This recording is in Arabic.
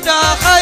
إذا